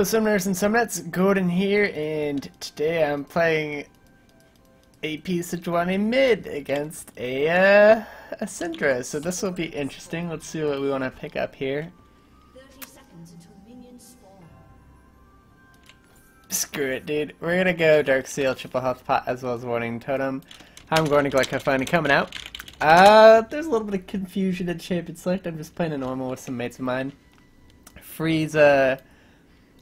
Hello Summoners and Summonettes, Gordon here, and today I'm playing AP Sejuani mid against a Syndra, so this will be interesting. Let's see what we want to pick up here. 30 seconds until minions spawn. Screw it, dude. We're going to go Dark Seal, triple health pot, as well as Warning Totem. I'm going to Glyco finally coming out. There's a little bit of confusion in Champion Select. I'm just playing a normal with some mates of mine. Freeze,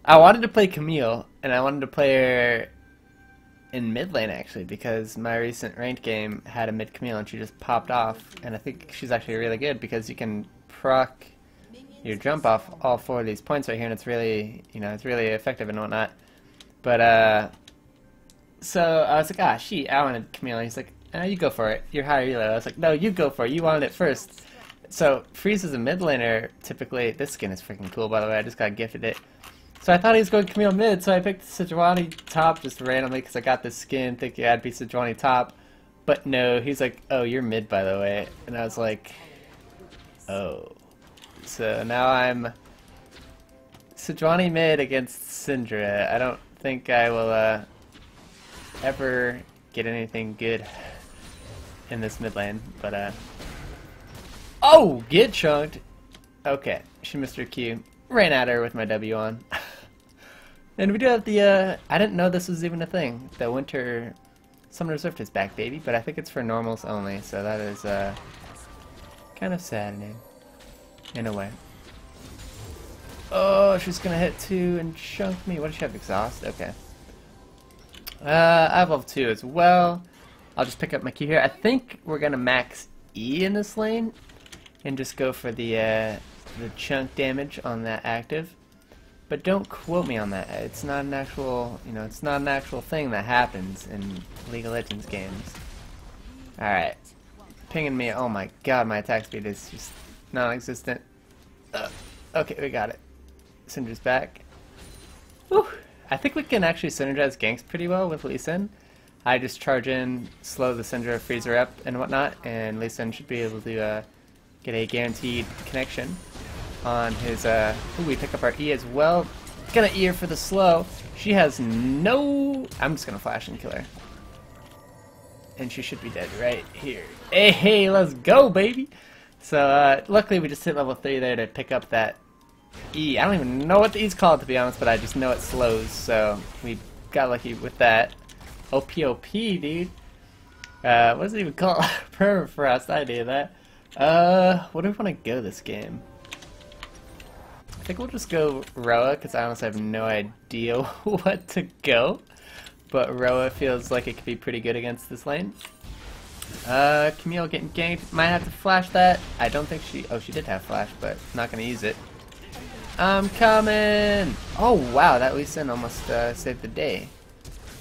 I wanted to play Camille, and I wanted to play her in mid lane actually, because my recent ranked game had a mid Camille and she just popped off, and I think she's actually really good because you can proc your jump off all four of these points right here, and it's really, you know, it's really effective and whatnot. But so I was like, ah, I wanted Camille. He's like, ah, you go for it. You're higher elo. I was like, no, you go for it. You wanted it first. So Freeze is a mid laner typically. This skin is freaking cool, by the way. I just got gifted it. So I thought he was going Camille mid, so I picked Sejuani top just randomly because I got this skin thinking I'd be Sejuani top. But no, he's like, oh, you're mid, by the way. And I was like, oh. So now I'm Sejuani mid against Syndra. I don't think I will ever get anything good in this mid lane. But, oh, get chunked. Okay, she missed her Q. Ran at her with my W on. And we do have the, I didn't know this was even a thing. The Winter Summoner's Rift is back, baby, but I think it's for normals only, so that is, kind of saddening. In a way. Oh, she's gonna hit 2 and chunk me. What does she have? Exhaust? Okay. I have level 2 as well. I'll just pick up my Q here. I think we're gonna max E in this lane and just go for the chunk damage on that active, but don't quote me on that. It's not an actual, you know, it's not an actual thing that happens in League of Legends games. Alright, pinging me. Oh my god, my attack speed is just non-existent. Okay, we got it. Syndra's back. Whew. I think we can actually synergize ganks pretty well with Lee Sin. I just charge in, slow the Syndra, freeze her up and whatnot, and Lee Sin should be able to get a guaranteed connection on his, ooh, we pick up our E as well. Gonna E her for the slow. She has no... I'm just gonna flash and kill her. And she should be dead right here. Hey, hey, let's go, baby! So, luckily we just hit level 3 there to pick up that E. I don't even know what the E's called, to be honest, but I just know it slows, so we got lucky with that. OPOP, dude. What is it even called? Permafrost, I did that. What do we want to go this game? I think we'll just go Roa, because I honestly have no idea what to go. But Roa feels like it could be pretty good against this lane. Camille getting ganked. Might have to flash that. I don't think she... Oh, she did have flash, but not going to use it. I'm coming! Oh, wow, that Lucian almost saved the day.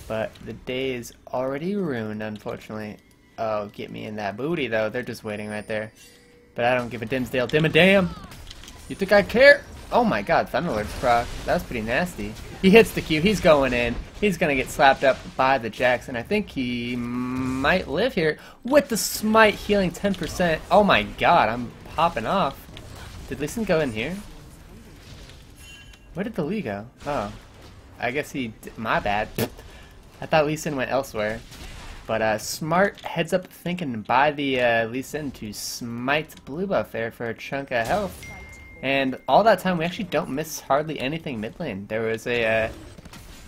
But the day is already ruined, unfortunately. Oh, get me in that booty, though. They're just waiting right there. But I don't give a Dimsdale. Dim a damn! You think I care? Oh my god, Thunderlord's proc. That was pretty nasty. He hits the Q. He's going in. He's going to get slapped up by the Jax. And I think he might live here with the Smite healing 10%. Oh my god, I'm popping off. Did Lee Sin go in here? Where did the Lee go? Oh. I guess he... My bad. I thought Lee Sin went elsewhere. But smart heads up thinking by the Lee Sin to smite Blue Buff there for a chunk of health. And all that time, we actually don't miss hardly anything mid lane. There was a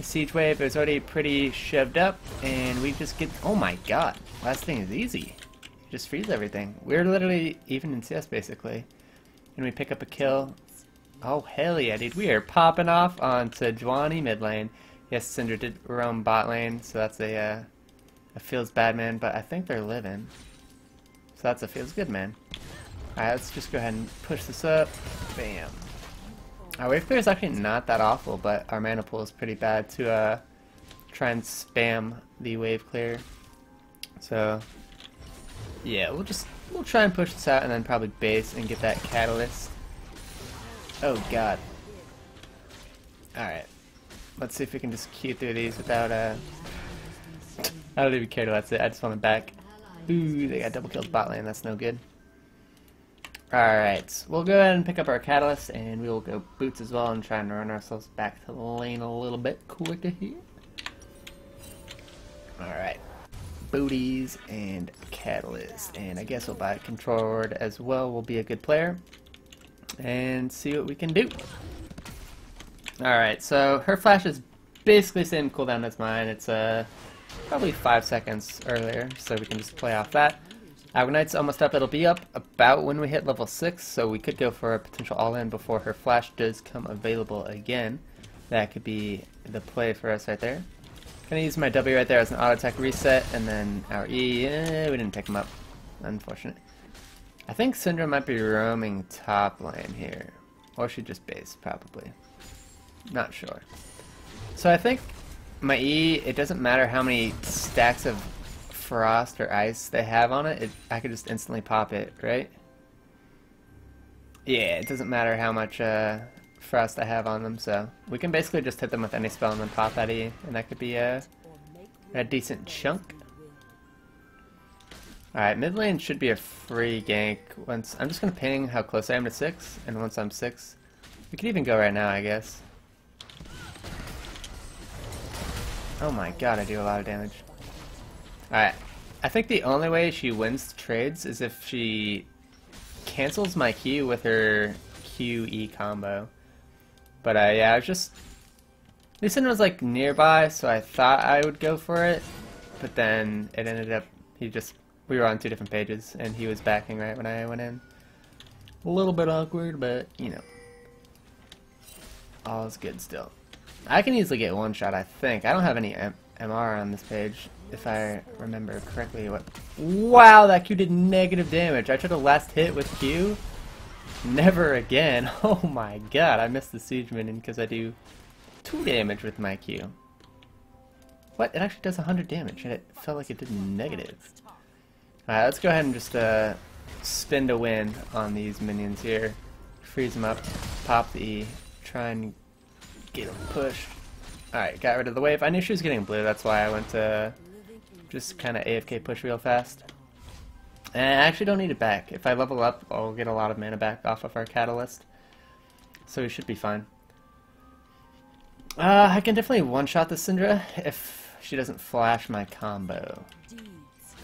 Siege Wave, it was already pretty shoved up, and we just get... Oh my god, last thing is easy. You just freeze everything. We're literally even in CS, basically. And we pick up a kill. Oh, hell yeah, dude. We are popping off on Sejuani mid lane. Yes, Cinder did roam bot lane, so that's a feels bad man, but I think they're living. So that's a feels good man. Alright, let's just go ahead and push this up. Bam. Our wave clear is actually not that awful, but our mana pool is pretty bad to try and spam the wave clear. So yeah, we'll try and push this out and then probably base and get that catalyst. Oh god. Alright. Let's see if we can just Q through these without I don't even care to that's it. I just want them back. Ooh, they got double killed bot lane. That's no good. Alright, we'll go ahead and pick up our catalyst, and we'll go boots as well and try and run ourselves back to the lane a little bit quicker here. Alright, booties and catalyst, and I guess we'll buy a control ward as well. We'll be a good player, and see what we can do. Alright, so her flash is basically the same cooldown as mine. It's probably 5 seconds earlier, so we can just play off that. Ignite's almost up. It'll be up about when we hit level 6, so we could go for a potential all-in before her flash does come available again. That could be the play for us right there. Gonna use my W right there as an auto-attack reset, and then our E. We didn't pick him up. Unfortunate. I think Syndra might be roaming top lane here. Or she just base, probably. Not sure. So I think my E, it doesn't matter how many stacks of frost or ice they have on it, I could just instantly pop it, right? Yeah, it doesn't matter how much frost I have on them, so we can basically just hit them with any spell and then pop that E, and that could be a decent chunk. Alright, mid lane should be a free gank. Once I'm just going to ping how close I am to 6, and once I'm 6, we could even go right now, I guess. Oh my god, I do a lot of damage. Alright, I think the only way she wins trades is if she cancels my Q with her QE combo. But yeah, I was just... Lee Sin was like nearby, so I thought I would go for it. But then it ended up, we were on two different pages, and he was backing right when I went in. A little bit awkward, but you know. All is good still. I can easily get one shot, I think. I don't have any MR on this page, if I remember correctly. Wow, that Q did negative damage. I tried to last hit with Q. Never again. Oh my god, I missed the siege minion because I do 2 damage with my Q. What? It actually does 100 damage, and it felt like it did negative. Alright, let's go ahead and just spin to win on these minions here. Freeze them up, pop the E, try and get them pushed. Alright, got rid of the wave. I knew she was getting blue, that's why I went to just kind of AFK push real fast. And I actually don't need it back. If I level up, I'll get a lot of mana back off of our catalyst. So we should be fine. I can definitely one-shot the Syndra if she doesn't flash my combo.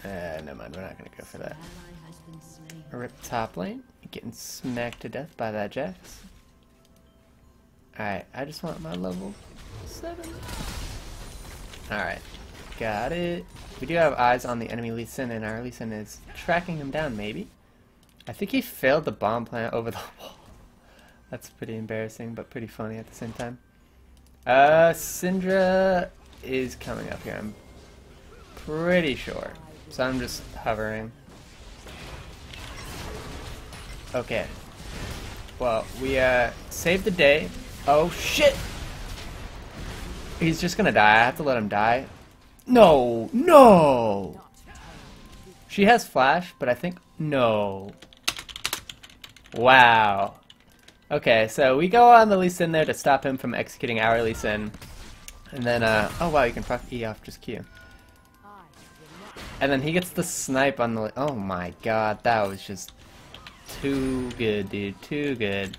Never mind, we're not going to go for that. Rip top lane. Getting smacked to death by that Jax. Alright, I just want my level 7. Alright, got it. We do have eyes on the enemy Lee Sin, and our Lee Sin is tracking him down, maybe. I think he failed the bomb plant over the wall. That's pretty embarrassing, but pretty funny at the same time. Syndra is coming up here, I'm pretty sure. So I'm just hovering. Okay. Well, we saved the day. Oh shit! He's just gonna die. I have to let him die. No! No! She has flash, but I think... No. Wow. Okay, so we go on the Lee Sin there to stop him from executing our Lee Sin. And then, oh wow, you can proc E off just Q. And then he gets the snipe on the... Oh my god, that was just too good, dude. Too good.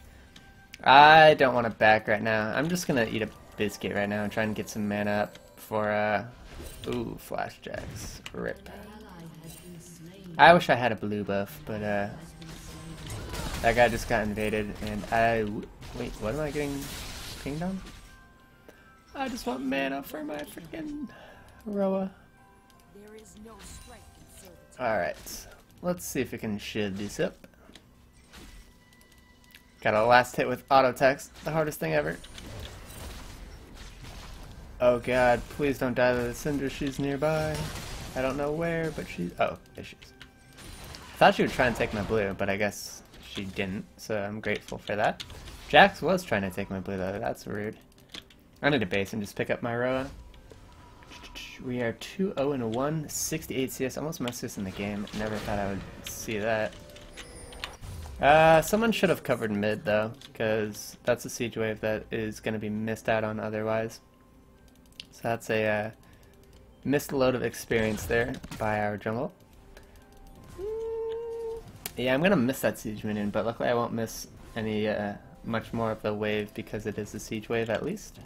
I don't want to back right now. I'm just gonna eat a biscuit right now and try and get some mana up for, ooh, flash Jax. Rip. I wish I had a blue buff, but, that guy just got invaded, and wait, what am I getting pinged on? I just want mana for my freaking Roa. Alright, let's see if we can shield this up. Got a last hit with auto text, the hardest thing ever. Oh god, please don't die to the Cinder, she's nearby. I don't know where, but she's... Oh, there she is. I thought she would try and take my blue, but I guess she didn't, so I'm grateful for that. Jax was trying to take my blue, though. That's rude. I need to base and just pick up my Roa. We are 2-0-1, 68 CS. Almost missed this in the game. Never thought I would see that. Someone should have covered mid, though, because that's a siege wave that is going to be missed out on otherwise. So that's a missed load of experience there by our jungle. Yeah, I'm gonna miss that siege minion, but luckily I won't miss any much more of the wave because it is a siege wave at least.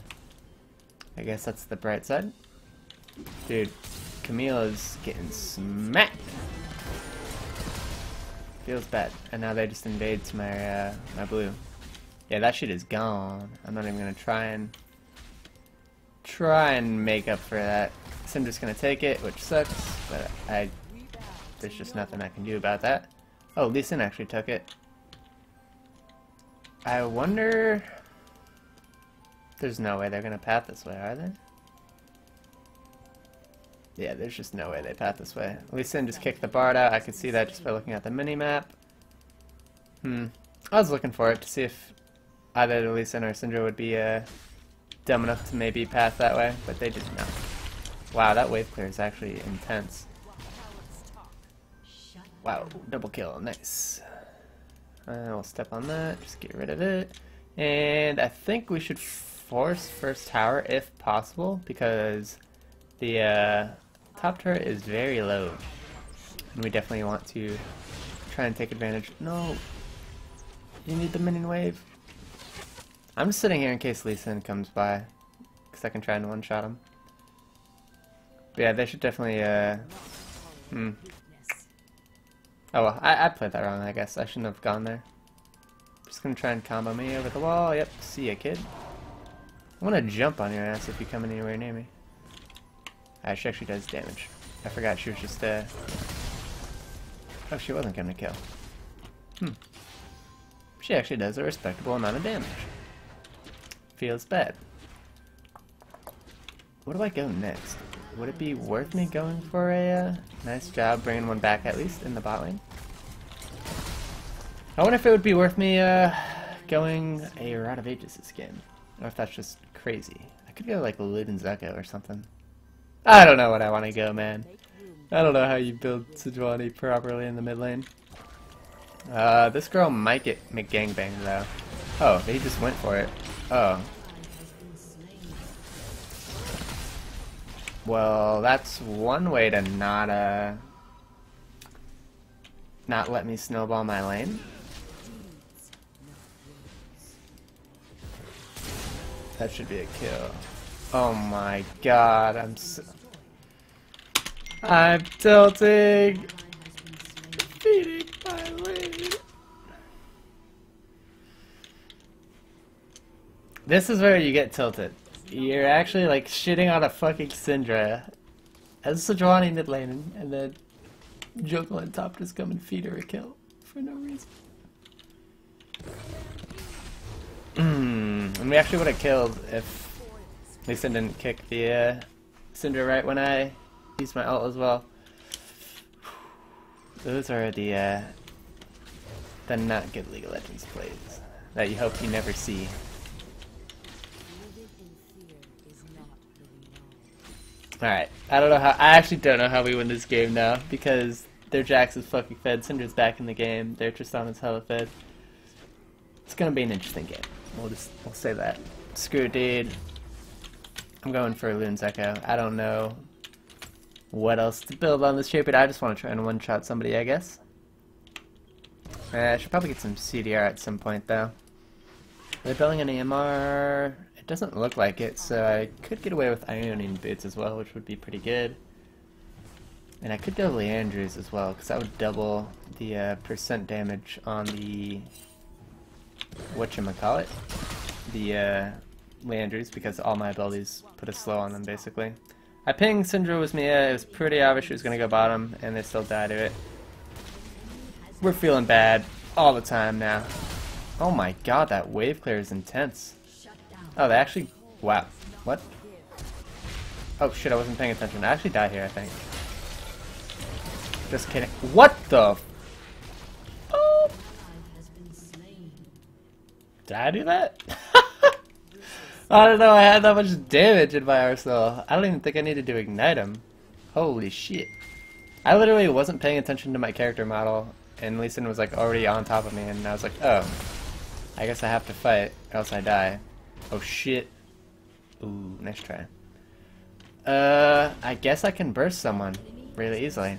I guess that's the bright side. Dude, Camille is getting smacked. Feels bad. And now they just invades my my blue. Yeah, that shit is gone. I'm not even gonna try and make up for that. So I'm just gonna take it, which sucks, but there's just nothing I can do about that. Oh, Lee Sin actually took it. I wonder. There's no way they're gonna path this way, are they? Yeah, there's just no way they path this way. Lee Sin just kicked the Bard out. I could see that just by looking at the minimap. I was looking for it to see if either Lee Sin or Syndra would be dumb enough to maybe path that way, but they did not. Wow, that wave clear is actually intense. Wow, double kill, nice. We'll step on that, just get rid of it. And I think we should force first tower if possible, because the top turret is very low. And we definitely want to try and take advantage. No! You need the minion wave. I'm just sitting here in case Lee Sin comes by, because I can try and one-shot him. But yeah, they should definitely, Oh well, I played that wrong, I guess. I shouldn't have gone there. Just gonna try and combo me over the wall. Yep, see ya, kid. I wanna jump on your ass if you come anywhere near me. Alright, she actually does damage. I forgot she was just, Oh, she wasn't gonna kill. She actually does a respectable amount of damage. Feels bad. Where do I go next? Would it be worth me going for a nice job bringing one back at least in the bot lane? I wonder if it would be worth me going a Rod of Ages this game. Or if that's just crazy. I could go like Loon's Echo or something. I don't know what I want to go, man. I don't know how you build Sejuani properly in the mid lane. This girl might get McGangbanged though. Oh, he just went for it. Oh. Well, that's one way to not let me snowball my lane. That should be a kill. Oh my god, I'm tilting! Feeding my lane! This is where you get tilted. You're actually like shitting on a fucking Syndra as Sejuani mid lane, and then Jungle and top just come and feed her a kill for no reason. And we actually would have killed if Lee Sin didn't kick the Syndra right when I used my ult as well. Those are the not good League of Legends plays that you hope you never see. Alright, I don't know how. I actually don't know how we win this game now, because their Jax is fucking fed, Cinder's back in the game, their Tristana's hella fed. It's gonna be an interesting game. We'll say that. Screw it, dude. I'm going for Loon's Echo. I don't know what else to build on this champion. I just want to try and one-shot somebody, I guess. I should probably get some CDR at some point, though. Are they building an EMR? Doesn't look like it, so I could get away with Ionian Boots as well, which would be pretty good. And I could go Liandry's as well, because that would double the percent damage on the whatchamacallit, the Liandry's, because all my abilities put a slow on them basically. I pinged Syndra with Mia. It was pretty obvious she was gonna go bottom, and they still died to it. We're feeling bad all the time now. Oh my god, that wave clear is intense. Oh, they actually... Wow. What? Oh, shit, I wasn't paying attention. I actually died here, I think. Just kidding. What the... Oh! Did I do that? I don't know, I had that much damage in my arsenal. I don't even think I needed to ignite him. Holy shit. I literally wasn't paying attention to my character model, and Lee Sin was, like, already on top of me, and I was like, oh. I guess I have to fight, or else I die. Oh shit. Ooh, nice try. I guess I can burst someone really easily.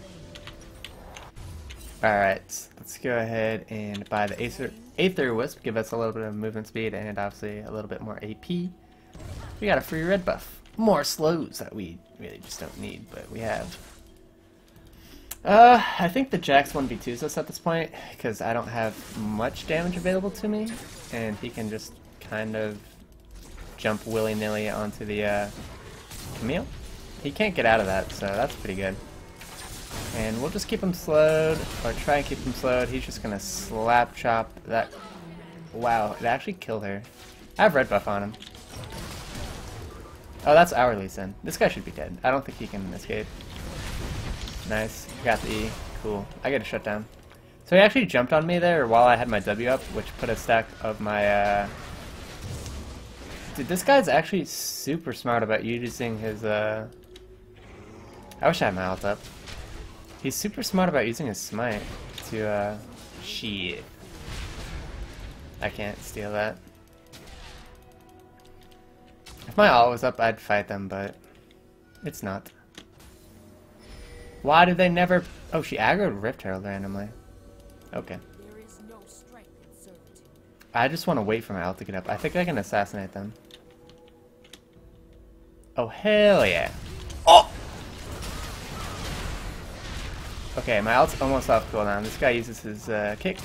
Alright, let's go ahead and buy the Aether Wisp, give us a little bit of movement speed and obviously a little bit more AP. We got a free red buff. More slows that we really just don't need, but we have. I think the Jax 1v2s us at this point, because I don't have much damage available to me, and he can just kind of jump willy-nilly onto the Camille. He can't get out of that, so that's pretty good. And we'll just keep him slowed, or try and keep him slowed. He's just gonna slap chop that. Wow, it actually killed her. I have red buff on him. Oh, that's our Lee Sin. This guy should be dead. I don't think he can escape. Nice. Got the E. Cool. I get a shutdown. So he actually jumped on me there while I had my W up, which put a stack of my, Dude, this guy's actually super smart about using his, I wish I had my ult up. He's super smart about using his smite to, Shit. I can't steal that. If my ult was up, I'd fight them, but it's not. Why do they never... Oh, she aggroed Rift Herald randomly. Okay. I just want to wait for my ult to get up. I think I can assassinate them. Oh, hell yeah. Oh! Okay, my ult's almost off cooldown. This guy uses his kick.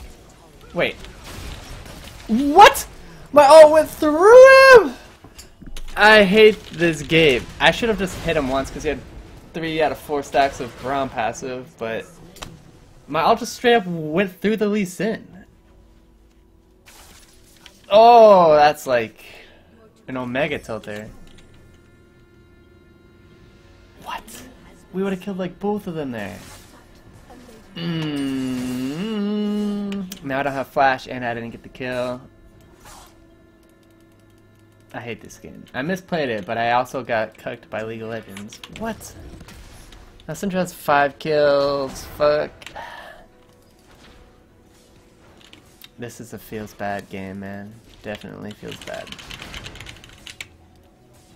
Wait. What? My ult went through him! I hate this game. I should have just hit him once because he had 3 out of 4 stacks of Braum passive, but my ult just straight up went through the Lee Sin. Oh, that's like an Omega tilt there. What? We would have killed like both of them there. Now I don't have flash and I didn't get the kill. I hate this game. I misplayed it, but I also got cucked by League of Legends. What? Now Syndra has 5 kills. Fuck. This is a feels bad game, man. Definitely feels bad.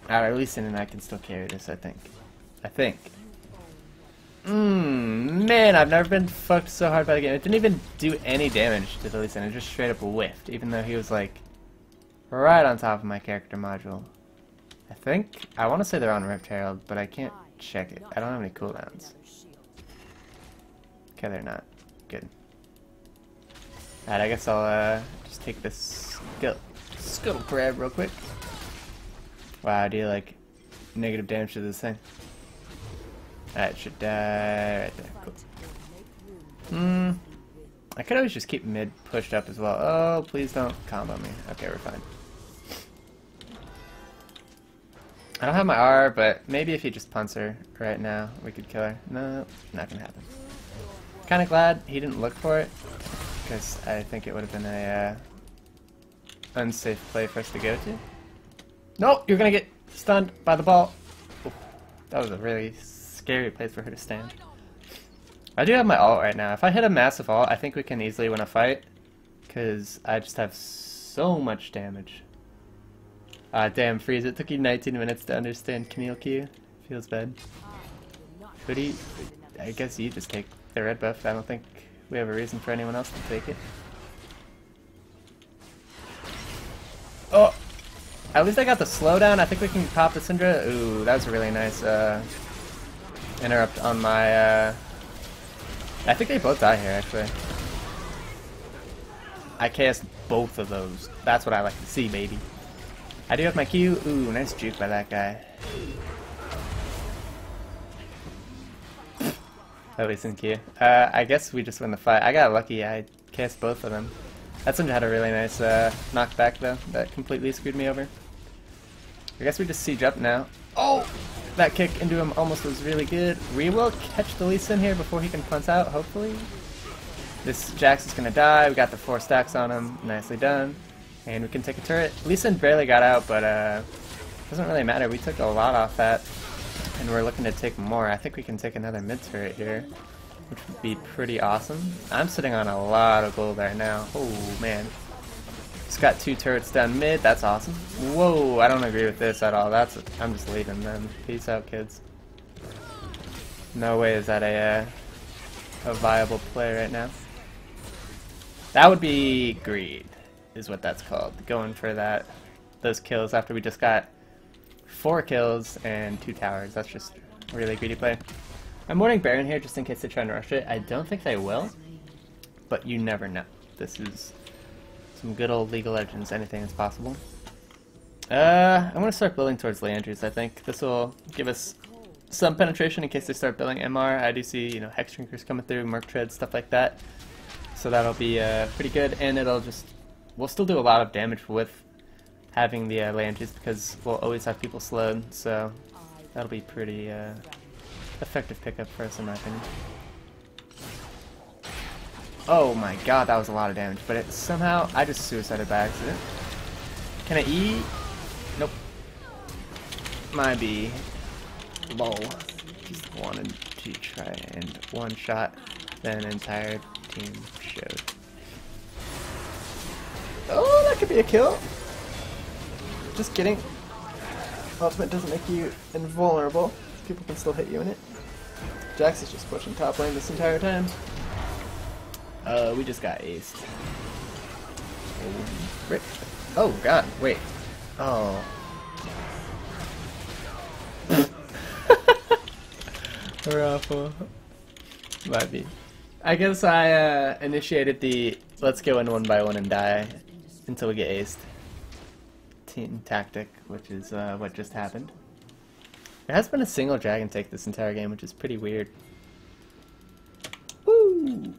Alright, at least Syndra and I can still carry this, I think. Man, I've never been fucked so hard by the game. It didn't even do any damage to the Lee Sin. It just straight up whiffed, even though he was like... right on top of my character module. I think, I want to say they're on Rift Herald, but I can't check it. I don't have any cooldowns. Okay, they're not. Good. Alright, I guess I'll just take this skill grab real quick. Wow, I do like negative damage to this thing. Alright, should die right there. Cool. I could always just keep mid pushed up as well. Oh, please don't combo me. Okay, we're fine. I don't have my R, but maybe if he just punts her right now, we could kill her. No, not gonna happen. Kinda glad he didn't look for it, because I think it would have been a unsafe play for us to go to. No, you're gonna get stunned by the ball. Oof, that was a really scary place for her to stand. I do have my ult right now. If I hit a massive ult, I think we can easily win a fight, because I just have so much damage. Ah, damn, Freeze, it took you 19 minutes to understand Camille Q. Feels bad. But he, I guess you just take the red buff. I don't think we have a reason for anyone else to take it. Oh! At least I got the slowdown. I think we can pop the Syndra. Ooh, that was a really nice interrupt on my... I think they both die here, actually. I cast both of those. That's what I like to see, baby. I do have my Q. Ooh, nice juke by that guy. At least in Q. I guess we just win the fight. I got lucky. I cast both of them. That Syndra had a really nice knockback, though. That completely screwed me over. I guess we just siege up now. Oh! That kick into him almost was really good. We will catch the Lee Sin here before he can punch out, hopefully. This Jax is gonna die. We got the 4 stacks on him. Nicely done. And we can take a turret. Lee Sin barely got out, but doesn't really matter. We took a lot off that, and we're looking to take more. I think we can take another mid turret here, which would be pretty awesome. I'm sitting on a lot of gold right now. Oh man. Just got 2 turrets down mid, that's awesome. Whoa, I don't agree with this at all. That's, I'm just leaving them. Peace out, kids. No way is that a a viable play right now. That would be greed, is what that's called. Going for that, those kills after we just got 4 kills and 2 towers. That's just a really greedy play. I'm warning Baron here just in case they try and rush it. I don't think they will, but you never know. This is some good old League of Legends. Anything is possible. I'm going to start building towards Liandry's, I think. This will give us some penetration in case they start building MR. I do see, you know, Hex Drinkers coming through, Merc Treads, stuff like that. So that'll be pretty good, and it'll just... We'll still do a lot of damage with having the Liandry's because we'll always have people slowed, so that'll be pretty effective pickup for us in my opinion. Oh my god, that was a lot of damage, but it, somehow I just suicided by accident. Can I E? Nope. Might be. Lol. Just wanted to try and one-shot an entire team showed. Oh, that could be a kill! Just kidding. Ultimate doesn't make you invulnerable. People can still hit you in it. Jax is just pushing top lane this entire time. We just got aced. Rip. Oh god, wait. Oh. We're awful. Might be. I guess I initiated the let's go in one by one and die until we get aced team tactic, which is what just happened. There has been a single dragon take this entire game, which is pretty weird. Woo!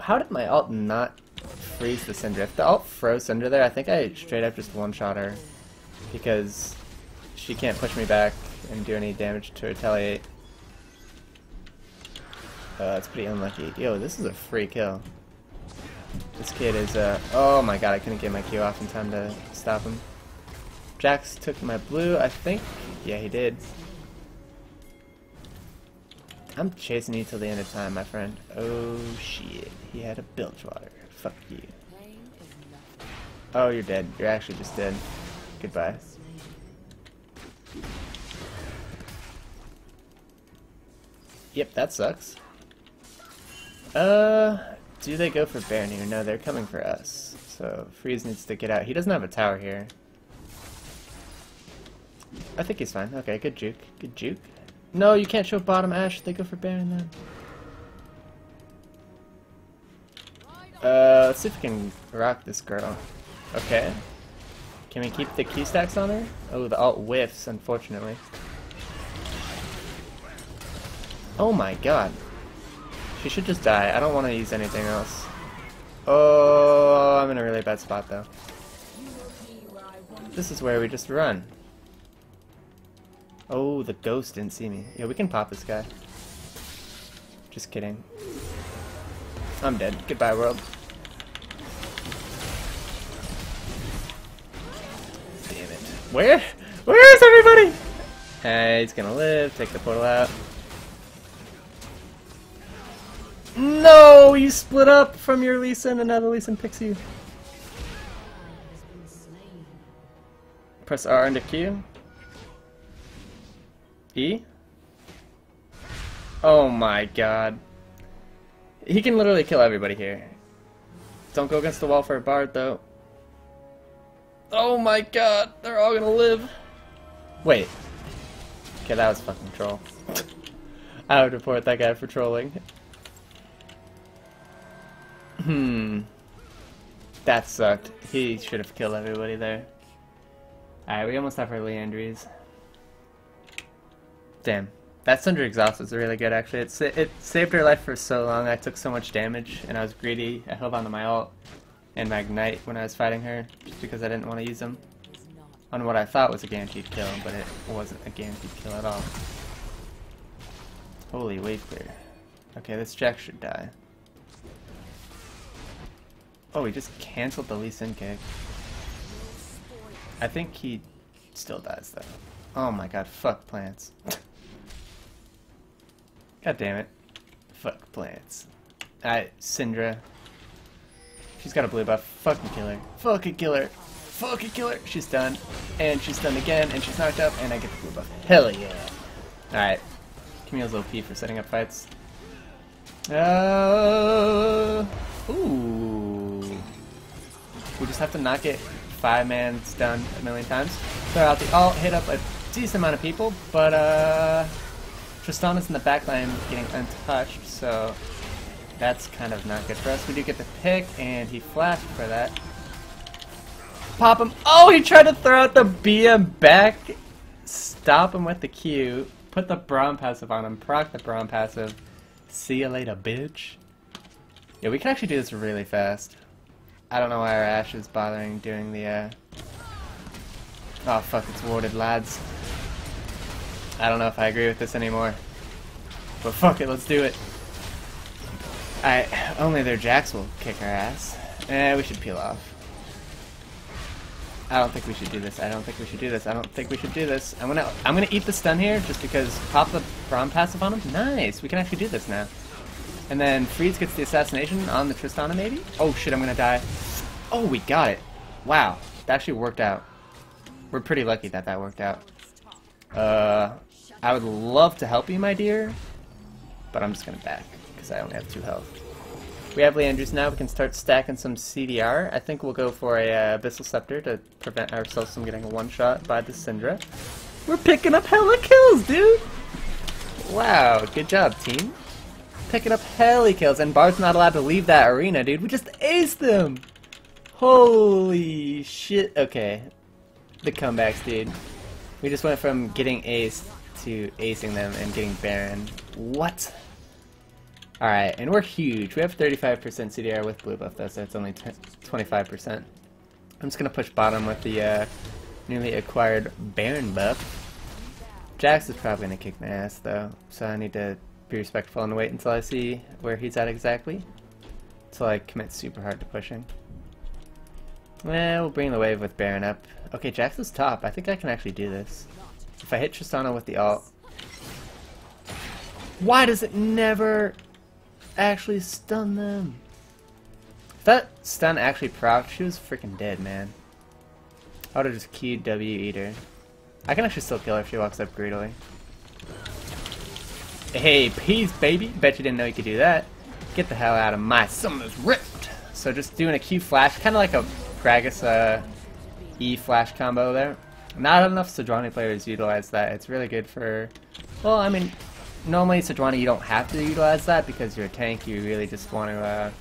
How did my ult not freeze the Syndra? If the ult froze Syndra there, I think I straight up just one-shot her because she can't push me back and do any damage to retaliate. That's pretty unlucky. Yo, this is a free kill. This kid is, oh my god, I couldn't get my Q off in time to stop him. Jax took my blue, I think. Yeah, he did. I'm chasing you till the end of time, my friend. Oh, shit. He had a bilge water. Fuck you. Oh, you're dead. You're actually just dead. Goodbye. Yep, that sucks. Do they go for Baron here? No, they're coming for us. So, Freeze needs to get out. He doesn't have a tower here. I think he's fine. Okay, good juke. Good juke. No, you can't show bottom Ash. They go for Baron then. Let's see if we can rock this girl. Okay. Can we keep the Q stacks on her? Oh, the alt whiffs, unfortunately. Oh my god. She should just die. I don't want to use anything else. Oh, I'm in a really bad spot though. This is where we just run. Oh, the ghost didn't see me. Yeah, we can pop this guy. Just kidding. I'm dead. Goodbye, world. Damn it. Where? Where is everybody? Hey, he's gonna live. Take the portal out. No! You split up from your Lee Sin and now the Lee Sin picks you. Press R into Q. E? Oh my god. He can literally kill everybody here. Don't go against the wall for a Bard though. Oh my god, they're all gonna live. Wait. Okay, that was fucking troll. I would report that guy for trolling. That sucked. He should have killed everybody there. Alright, we almost have our Liandry's. Damn, that Syndra exhaust was really good actually. It saved her life for so long. I took so much damage and I was greedy. I held onto my ult and my ignite when I was fighting her just because I didn't want to use them on what I thought was a guaranteed kill, but it wasn't a guaranteed kill at all. Holy wave clear. Okay, this Jax should die. Oh, he just cancelled the Lee Sin kick. I think he still dies though. Oh my god, fuck plants. God damn it. Fuck plants. Alright, Syndra. She's got a blue buff. Fucking kill her. Fucking kill her. Fucking kill her. She's done. And she's done again. And she's knocked up. And I get the blue buff. Hell yeah. Alright. Camille's OP for setting up fights. Ooh. We just have to not get five mans done a million times. Throw out the ult, hit up a decent amount of people, but Tristana's in the back line getting untouched, so that's kind of not good for us. We do get the pick, and he flashed for that. Pop him. Oh, he tried to throw out the BM back. Stop him with the Q. Put the Braum passive on him. Proc the Braum passive. See ya later, bitch. Yeah, we can actually do this really fast. I don't know why our Ashe is bothering doing the, Oh, fuck, it's warded, lads. I don't know if I agree with this anymore. But fuck it, let's do it. Only their Jax will kick our ass. We should peel off. I don't think we should do this. I don't think we should do this. I don't think we should do this. I'm gonna eat the stun here just because. Pop the Braum passive on him. Nice. We can actually do this now. And then Freeze gets the assassination on the Tristana maybe. Oh shit, I'm gonna die. Oh, we got it. Wow, that actually worked out. We're pretty lucky that that worked out. I would love to help you, my dear, but I'm just gonna back because I only have 2 health. We have Leandry's now, we can start stacking some CDR. I think we'll go for a Abyssal Scepter to prevent ourselves from getting a one-shot by the Syndra. We're picking up hella kills, dude! Wow, good job, team. Picking up hella kills, and Bard's not allowed to leave that arena, dude. We just aced them! Holy shit. Okay. The comebacks, dude. We just went from getting aced to acing them and getting Baron. What? Alright, and we're huge. We have 35% CDR with Blue Buff, though, so it's only 25%. I'm just going to push bottom with the newly acquired Baron buff. Jax is probably going to kick my ass, though, so I need to be respectful and wait until I see where he's at exactly. Until I commit super hard to pushing. Well, we'll bring the wave with Baron up. Okay, Jax is top. I think I can actually do this. If I hit Tristana with the ult... Why does it never... actually stun them? If that stun actually procced, she was freaking dead, man. I would've just Q'd W Eater. I can actually still kill her if she walks up greedily. Hey, peace, baby! Bet you didn't know you could do that. Get the hell out of my Summoner's Rift! So just doing a Q flash, kinda like a Gragas E flash combo there. Not enough Sejuani players utilize that. It's really good for... well, I mean... normally, Sejuani, you don't have to utilize that because you're a tank. You really just want to,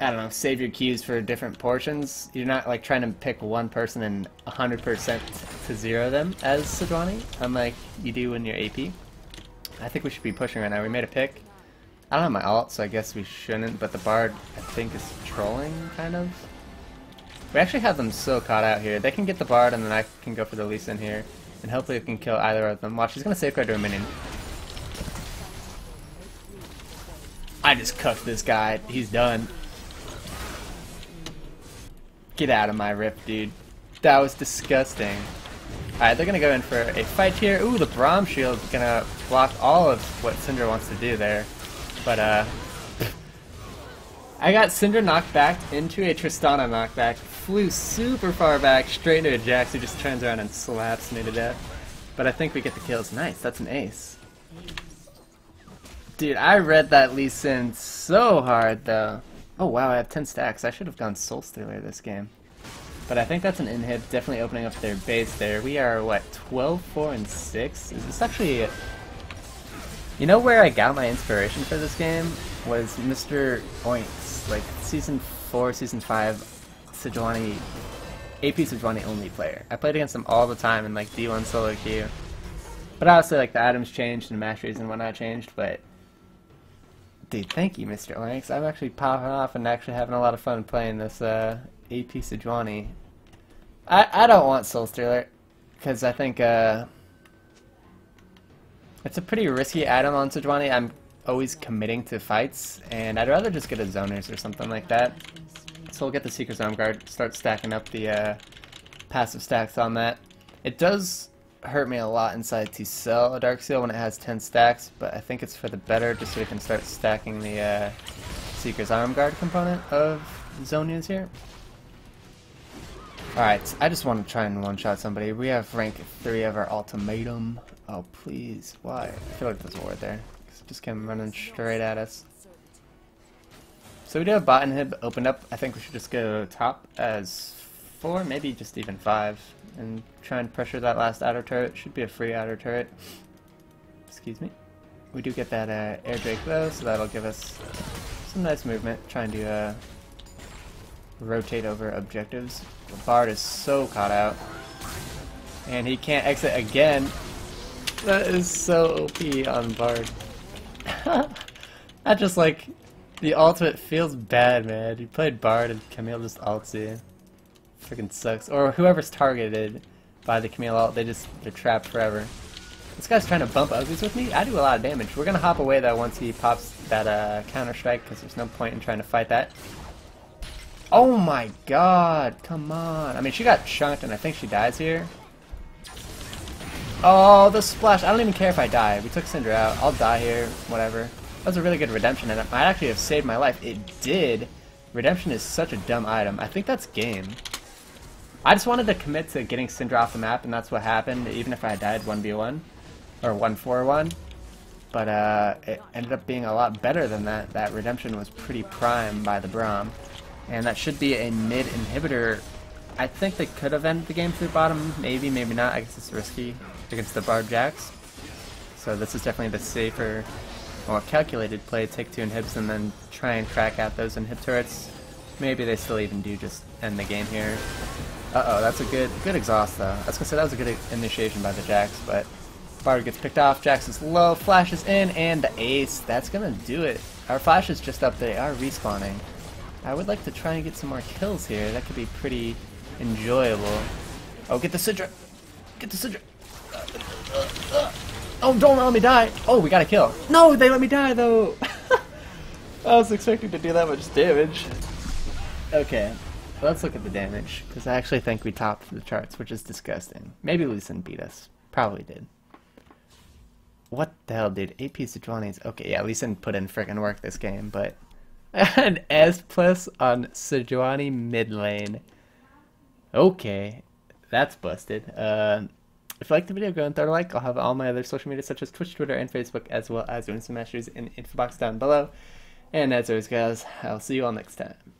I don't know, save your Qs for different portions. You're not, like, trying to pick one person and 100% to zero them as Sejuani, unlike you do when you're AP. I think we should be pushing right now. We made a pick. I don't have my ult, so I guess we shouldn't, but the Bard, I think, is trolling, kind of. We actually have them so caught out here. They can get the Bard, and then I can go for the Lee Sin here. And hopefully we can kill either of them. Watch, he's gonna safeguard to a minion. I just cuffed this guy. He's done. Get out of my rift, dude. That was disgusting. Alright, they're gonna go in for a fight here. Ooh, the Braum shield's gonna block all of what Syndra wants to do there. But, I got Syndra knocked back into a Tristana knockback. Flew super far back, straight into a Jax who just turns around and slaps me to death. But I think we get the kills. Nice, that's an ace. Dude, I read that Lee Sin so hard, though. Oh wow, I have 10 stacks. I should have gone Soul Stealer this game. But I think that's an inhib, definitely opening up their base there. We are, what, 12, 4, and 6? Is this actually... a... you know where I got my inspiration for this game? Was Mr. Oinks, like Season 4, Season 5, Sejuani, AP Sejuani only player. I played against him all the time in like D1 solo queue. But obviously like the items changed and masteries and whatnot changed, but... dude, thank you Mr. Oinks. I'm actually popping off and actually having a lot of fun playing this AP Sejuani. I don't want Soul Stealer, because I think it's a pretty risky item on Sejuani. I'm always committing to fights, and I'd rather just get a Zoners or something like that. So we'll get the Seeker's Arm Guard, start stacking up the passive stacks on that. It does hurt me a lot inside to sell a Dark Seal when it has 10 stacks, but I think it's for the better just so we can start stacking the Seeker's Arm Guard component of Zhonya's here. Alright, I just want to try and one-shot somebody. We have rank 3 of our ultimatum. Oh, please, why? I feel like there's a ward there. Because it just came running straight at us. So we do have bot and hib opened up. I think we should just go top as 4, maybe just even 5. And try and pressure that last outer turret. Should be a free outer turret. Excuse me. We do get that air drake though, so that'll give us some nice movement. Trying to rotate over objectives. The Bard is so caught out. And he can't exit again. That is so OP on Bard. I just like, the ultimate feels bad, man. You played Bard and Camille just ults you. Freaking sucks. Or whoever's targeted by the Camille ult, they're trapped forever. This guy's trying to bump uglies with me. I do a lot of damage. We're gonna hop away though once he pops that counter strike, because there's no point in trying to fight that. Oh my god, come on. I mean, she got chunked and I think she dies here. Oh, the splash. I don't even care if I die. We took Cinder out. I'll die here, whatever. That was a really good redemption, and it might actually have saved my life. It did. Redemption is such a dumb item. I think that's game. I just wanted to commit to getting Cinder off the map, and that's what happened, even if I died 1v1, or 1-4-1. But it ended up being a lot better than that. That redemption was pretty prime by the Braum. And that should be a mid inhibitor. I think they could have ended the game through bottom. Maybe, maybe not. I guess it's risky against the Bard Jax. So this is definitely the safer, more calculated play. Take 2 inhibs and then try and crack out those inhib turrets. Maybe they still even do just end the game here. Uh-oh, that's a good exhaust, though. I was going to say that was a good initiation by the Jax, but Bard gets picked off. Jax is low, flashes in, and the ace. That's going to do it. Our flash is just up. They are respawning. I would like to try and get some more kills here. That could be pretty enjoyable. Oh, get the Syndra! Get the Syndra! Oh, don't let me die! Oh, we got a kill. No, they let me die, though! I was expecting to do that much damage. Okay, let's look at the damage, because I actually think we topped the charts, which is disgusting. Maybe Lucian beat us. Probably did. What the hell, dude? AP Sejuani's... Okay, yeah, Lucian put in frickin' work this game, but... An S+ on Sejuani mid lane. Okay, that's busted. If you like the video, go and throw a like. I'll have all my other social media such as Twitch, Twitter, and Facebook, as well as Winston Masters in the info box down below. And as always, guys, I'll see you all next time.